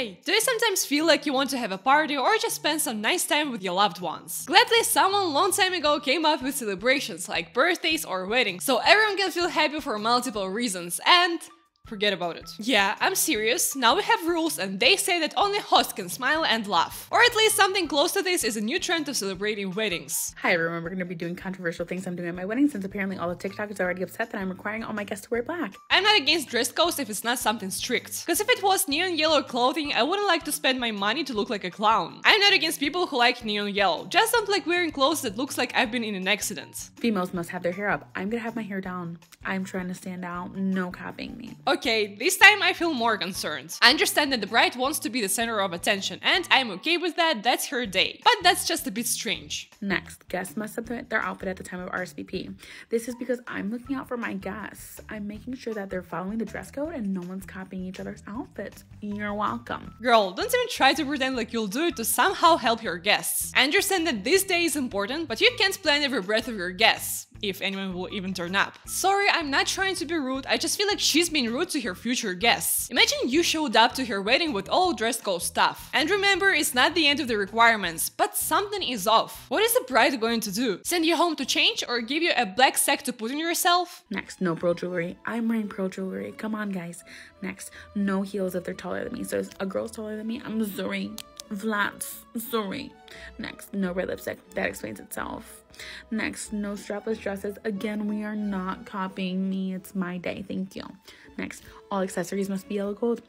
day. Do you sometimes feel like you want to have a party or just spend some nice time with your loved ones? Gladly, someone long time ago came up with celebrations like birthdays or weddings, so everyone can feel happy for multiple reasons and forget about it. Yeah, I'm serious. Now we have rules and they say that only hosts can smile and laugh. Or at least something close to this is a new trend of celebrating weddings. Hi everyone, we're gonna be doing controversial things I'm doing at my wedding since apparently all of TikTok is already upset that I'm requiring all my guests to wear black. I'm not against dress codes if it's not something strict. Cause if it was neon yellow clothing, I wouldn't like to spend my money to look like a clown. I'm not against people who like neon yellow. Just don't like wearing clothes that looks like I've been in an accident. Females must have their hair up. I'm gonna have my hair down. I'm trying to stand out. No copying me. Okay, this time I feel more concerned. I understand that the bride wants to be the center of attention, and I'm okay with that, that's her day. But that's just a bit strange. Next, guests must submit their outfit at the time of RSVP. This is because I'm looking out for my guests. I'm making sure that they're following the dress code and no one's copying each other's outfits. You're welcome. Girl, don't even try to pretend like you'll do it to somehow help your guests. I understand that this day is important, but you can't plan every breath of your guests, if anyone will even turn up. Sorry, I'm not trying to be rude, I just feel like she's being rude to her future guests. Imagine you showed up to her wedding with all dress code stuff. And remember, it's not the end of the requirements, but something is off. What is the bride going to do? Send you home to change or give you a black sack to put in yourself? Next, no pearl jewelry. I'm wearing pearl jewelry, come on guys. Next, no heels if they're taller than me. So if a girl's taller than me, I'm sorry. Vlads, sorry. Next, no red lipstick. That explains itself. Next, no strapless dresses. Again, we are not copying me. It's my day. Thank you. Next, all accessories must be yellow gold.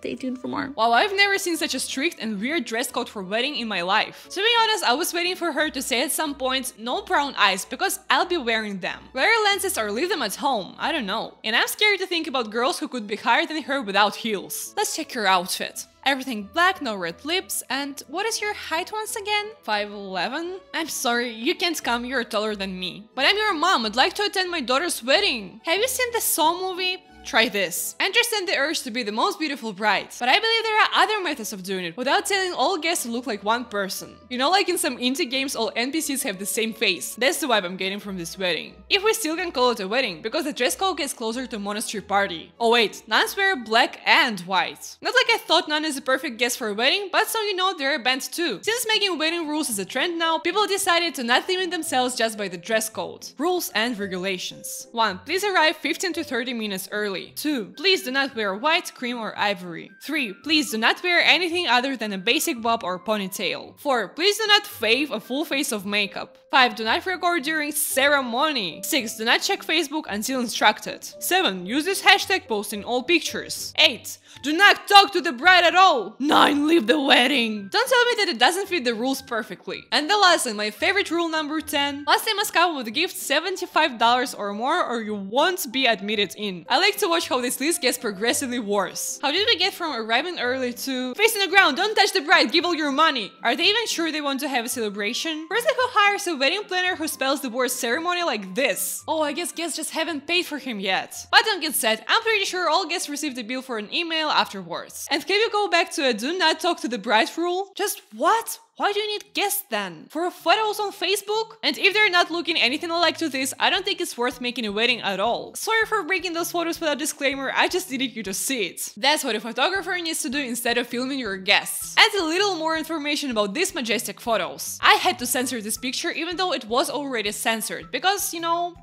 Stay tuned for more. Wow, I've never seen such a strict and weird dress code for wedding in my life. To be honest, I was waiting for her to say at some point, no brown eyes, because I'll be wearing them. Wear lenses or leave them at home. I don't know. And I'm scared to think about girls who could be higher than her without heels. Let's check her outfit. Everything black, no red lips, and what is your height once again? 5'11"? I'm sorry, you can't come, you're taller than me. But I'm your mom, I'd like to attend my daughter's wedding. Have you seen the Saw movie? Try this. I understand the urge to be the most beautiful bride, but I believe there are other methods of doing it without telling all guests to look like one person. You know, like in some indie games, all NPCs have the same face. That's the vibe I'm getting from this wedding. If we still can call it a wedding, because the dress code gets closer to monastery party. Oh wait, nuns wear black and white. Not like I thought nun is the perfect guest for a wedding, but so you know, they're a band too. Since making wedding rules is a trend now, people decided to not limit themselves just by the dress code. Rules and regulations. 1. Please arrive 15 to 30 minutes early. 2. Please do not wear white, cream or ivory. 3. Please do not wear anything other than a basic bob or ponytail. 4. Please do not fave a full face of makeup. 5. Do not record during ceremony. 6. Do not check Facebook until instructed. 7. Use this hashtag post in all pictures. 8. Do not talk to the bride at all. 9. Leave the wedding. Don't tell me that it doesn't fit the rules perfectly. And the last and my favorite rule number 10. Last they must come with a gift $75 or more or you won't be admitted in. I like to watch how this list gets progressively worse. How did we get from arriving early to facing the ground, don't touch the bride, give all your money? Are they even sure they want to have a celebration? Person who hires a wedding planner who spells the word ceremony like this. Oh, I guess guests just haven't paid for him yet. But don't get sad, I'm pretty sure all guests received a bill for an email afterwards. And can you go back to a do not talk to the bride rule? Just what? Why do you need guests then? For photos on Facebook? And if they're not looking anything alike to this, I don't think it's worth making a wedding at all. Sorry for breaking those photos without disclaimer, I just needed you to see it. That's what a photographer needs to do instead of filming your guests. And a little more information about these majestic photos. I had to censor this picture even though it was already censored, because, you know,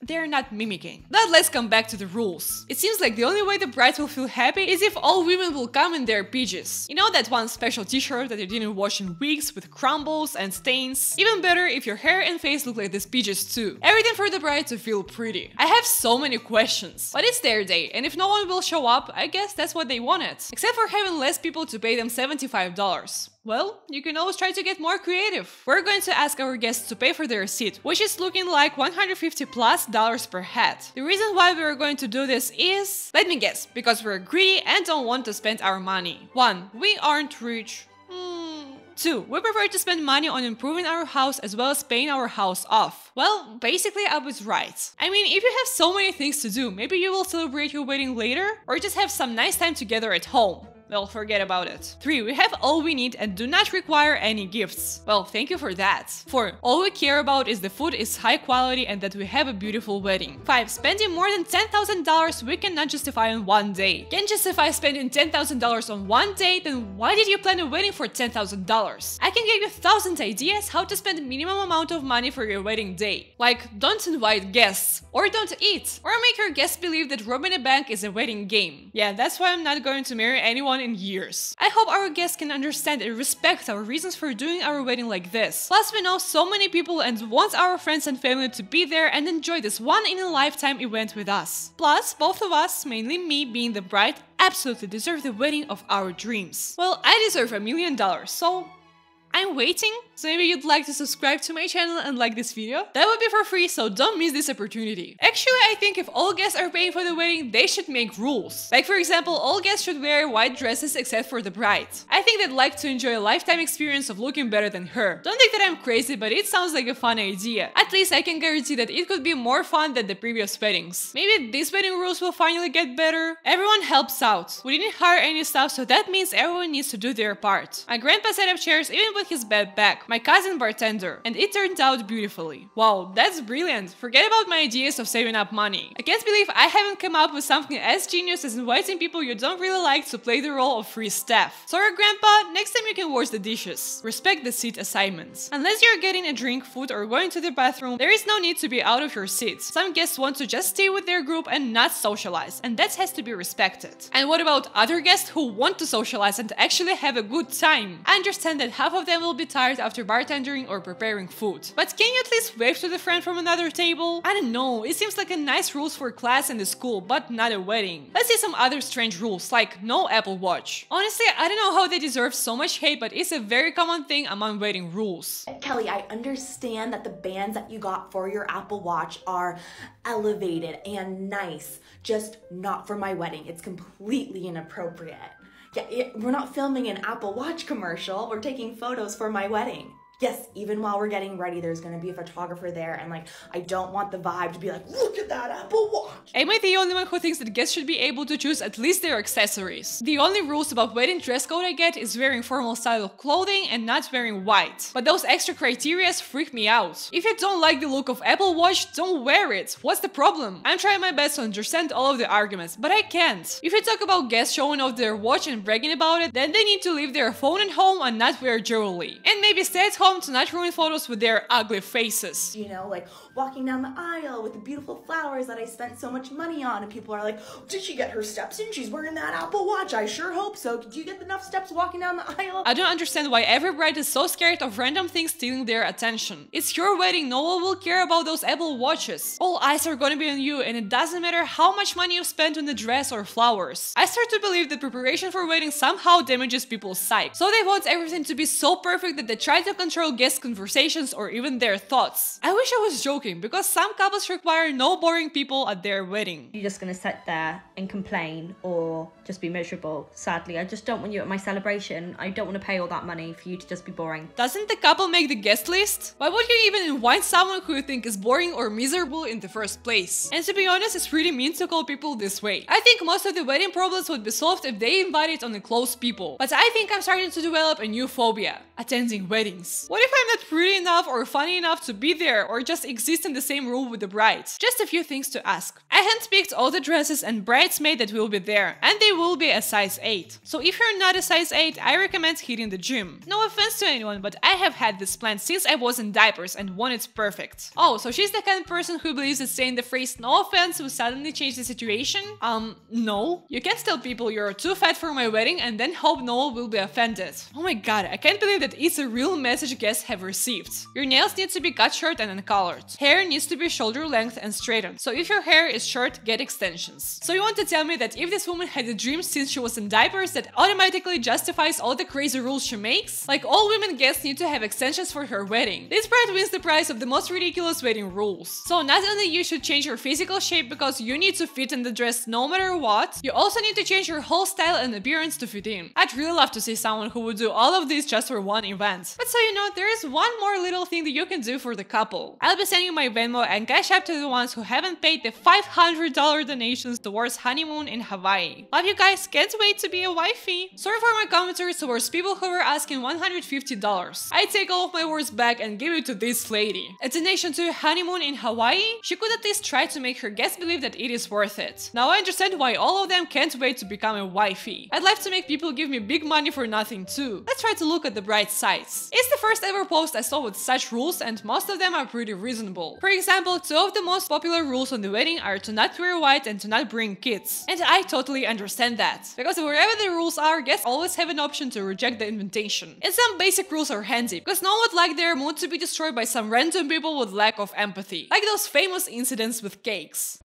they're not mimicking. Now let's come back to the rules. It seems like the only way the bride will feel happy is if all women will come in their pages. You know that one special t-shirt that you didn't wash in weeks with crumbles and stains? Even better if your hair and face look like these pages too. Everything for the bride to feel pretty. I have so many questions. But it's their day, and if no one will show up, I guess that's what they wanted. Except for having less people to pay them $75. Well, you can always try to get more creative. We're going to ask our guests to pay for their seat, which is looking like $150+ per head. The reason why we're going to do this is, let me guess, because we're greedy and don't want to spend our money. 1. We aren't rich. 2. We prefer to spend money on improving our house as well as paying our house off. Well, basically I was right. I mean, if you have so many things to do, maybe you will celebrate your wedding later or just have some nice time together at home. well, forget about it. 3. We have all we need and do not require any gifts. Well, thank you for that. 4. All we care about is the food is high quality and that we have a beautiful wedding. 5. Spending more than $10,000 we cannot justify on one day. Can't justify spending $10,000 on one day? Then why did you plan a wedding for $10,000? I can give you 1,000 ideas how to spend minimum amount of money for your wedding day. Like, don't invite guests, or don't eat, or make your guests believe that robbing a bank is a wedding game. Yeah, that's why I'm not going to marry anyone in years. I hope our guests can understand and respect our reasons for doing our wedding like this. Plus, we know so many people and want our friends and family to be there and enjoy this one-in-a-lifetime event with us. Plus, both of us, mainly me being the bride, absolutely deserve the wedding of our dreams. Well, I deserve $1,000,000, so I'm waiting. So maybe you'd like to subscribe to my channel and like this video? That would be for free, so don't miss this opportunity. Actually, I think if all guests are paying for the wedding, they should make rules. Like, for example, all guests should wear white dresses except for the bride. I think they'd like to enjoy a lifetime experience of looking better than her. Don't think that I'm crazy, but it sounds like a fun idea. At least I can guarantee that it could be more fun than the previous weddings. Maybe these wedding rules will finally get better. Everyone helps out. We didn't hire any staff, so that means everyone needs to do their part. My grandpa set up chairs even with his bad back. My cousin bartender, and it turned out beautifully. Wow, that's brilliant. Forget about my ideas of saving up money. I can't believe I haven't come up with something as genius as inviting people you don't really like to play the role of free staff. Sorry, Grandpa, next time you can wash the dishes. Respect the seat assignments. Unless you're getting a drink, food, or going to the bathroom, there is no need to be out of your seats. Some guests want to just stay with their group and not socialize, and that has to be respected. And what about other guests who want to socialize and actually have a good time? I understand that half of them will be tired after bartendering or preparing food. But can you at least wave to the friend from another table? I don't know, it seems like a nice rules for class and the school, but not a wedding. Let's see some other strange rules, like no Apple Watch. Honestly, I don't know how they deserve so much hate, but it's a very common thing among wedding rules. Kelly, I understand that the bands that you got for your Apple Watch are elevated and nice, just not for my wedding. It's completely inappropriate. Yeah, we're not filming an Apple Watch commercial, we're taking photos for my wedding. Yes, even while we're getting ready, there's gonna be a photographer there, and like, I don't want the vibe to be like, look at that Apple Watch! Am I the only one who thinks that guests should be able to choose at least their accessories? The only rules about wedding dress code I get is wearing formal style of clothing and not wearing white. But those extra criterias freak me out. If you don't like the look of Apple Watch, don't wear it. What's the problem? I'm trying my best to understand all of the arguments, but I can't. If you talk about guests showing off their watch and bragging about it, then they need to leave their phone at home and not wear jewelry. And maybe stay at home to not ruin photos with their ugly faces. You know, like walking down the aisle with the beautiful flowers that I spent so much money on, and people are like, did she get her steps in? She's wearing that Apple Watch. I sure hope so. Did you get enough steps walking down the aisle? I don't understand why every bride is so scared of random things stealing their attention. It's your wedding. No one will care about those Apple Watches. All eyes are gonna be on you, and it doesn't matter how much money you spend on the dress or flowers. I start to believe that preparation for wedding somehow damages people's psyche. So they want everything to be so perfect that they try to control guest conversations or even their thoughts. I wish I was joking, because some couples require no boring people at their wedding. You're just gonna sit there and complain or just be miserable. Sadly, I just don't want you at my celebration. I don't want to pay all that money for you to just be boring. Doesn't the couple make the guest list? Why would you even invite someone who you think is boring or miserable in the first place? And to be honest, it's really mean to call people this way. I think most of the wedding problems would be solved if they invited only close people. But I think I'm starting to develop a new phobia: attending weddings. What if I'm not pretty enough or funny enough to be there, or just exist in the same room with the bride? Just a few things to ask. I handpicked all the dresses and bridesmaids that will be there, and they will be a size 8. So if you're not a size 8, I recommend hitting the gym. No offense to anyone, but I have had this plan since I was in diapers and wanted perfect. Oh, so she's the kind of person who believes that saying the phrase "no offense" will suddenly change the situation? No. You can't tell people you're too fat for my wedding and then hope no one will be offended. Oh my god, I can't believe that it's a real message guests have received. Your nails need to be cut short and uncolored. Hair needs to be shoulder length and straightened. So if your hair is short, get extensions. So you want to tell me that if this woman had a dream since she was in diapers, that automatically justifies all the crazy rules she makes? Like, all women guests need to have extensions for her wedding. This bride wins the prize of the most ridiculous wedding rules. So not only you should change your physical shape because you need to fit in the dress no matter what, you also need to change your whole style and appearance to fit in. I'd really love to see someone who would do all of this just for one event. But so you know, note, there is one more little thing that you can do for the couple. I'll be sending my Venmo and Cash App to the ones who haven't paid the $500 donations towards honeymoon in Hawaii. Love you guys, can't wait to be a wifey. Sorry for my commentary towards people who were asking $150. I take all of my words back and give it to this lady. A donation to a honeymoon in Hawaii? She could at least try to make her guests believe that it is worth it. Now I understand why all of them can't wait to become a wifey. I'd like to make people give me big money for nothing too. Let's try to look at the bright sides. It's the first ever post I saw with such rules and most of them are pretty reasonable. For example, two of the most popular rules on the wedding are to not wear white and to not bring kids. And I totally understand that. Because wherever the rules are, guests always have an option to reject the invitation. And some basic rules are handy, because no one would like their mood to be destroyed by some random people with lack of empathy. Like those famous incidents with cakes.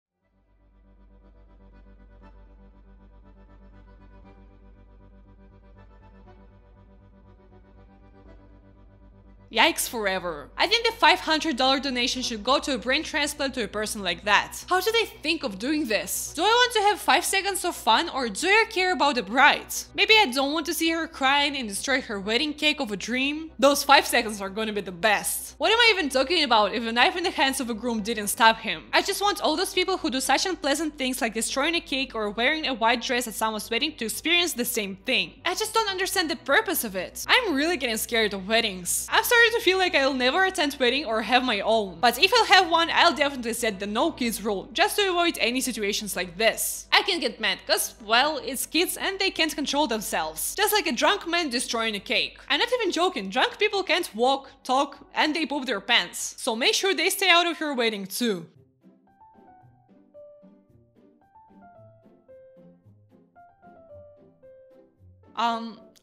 Yikes forever. I think the $500 donation should go to a brain transplant to a person like that. How do they think of doing this? Do I want to have 5 seconds of fun or do I care about the bride? Maybe I don't want to see her crying and destroy her wedding cake of a dream? Those 5 seconds are gonna be the best. What am I even talking about if a knife in the hands of a groom didn't stop him? I just want all those people who do such unpleasant things like destroying a cake or wearing a white dress at someone's wedding to experience the same thing. I just don't understand the purpose of it. I'm really getting scared of weddings. I'm sorry to feel like I'll never attend wedding or have my own, but if I'll have one, I'll definitely set the no kids rule, just to avoid any situations like this. I can get mad, cause, well, it's kids and they can't control themselves. Just like a drunk man destroying a cake. I'm not even joking, drunk people can't walk, talk, and they poop their pants. So make sure they stay out of your wedding too.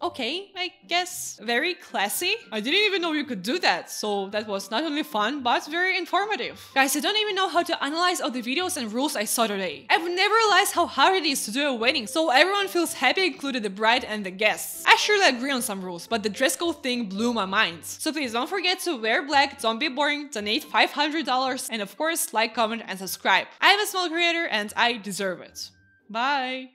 Okay, I guess. Very classy. I didn't even know you could do that, so that was not only fun, but very informative. Guys, I don't even know how to analyze all the videos and rules I saw today. I've never realized how hard it is to do a wedding, so everyone feels happy, including the bride and the guests. I surely agree on some rules, but the dress code thing blew my mind. So please don't forget to wear black, don't be boring, donate $500, and of course, like, comment, and subscribe. I'm a small creator, and I deserve it. Bye!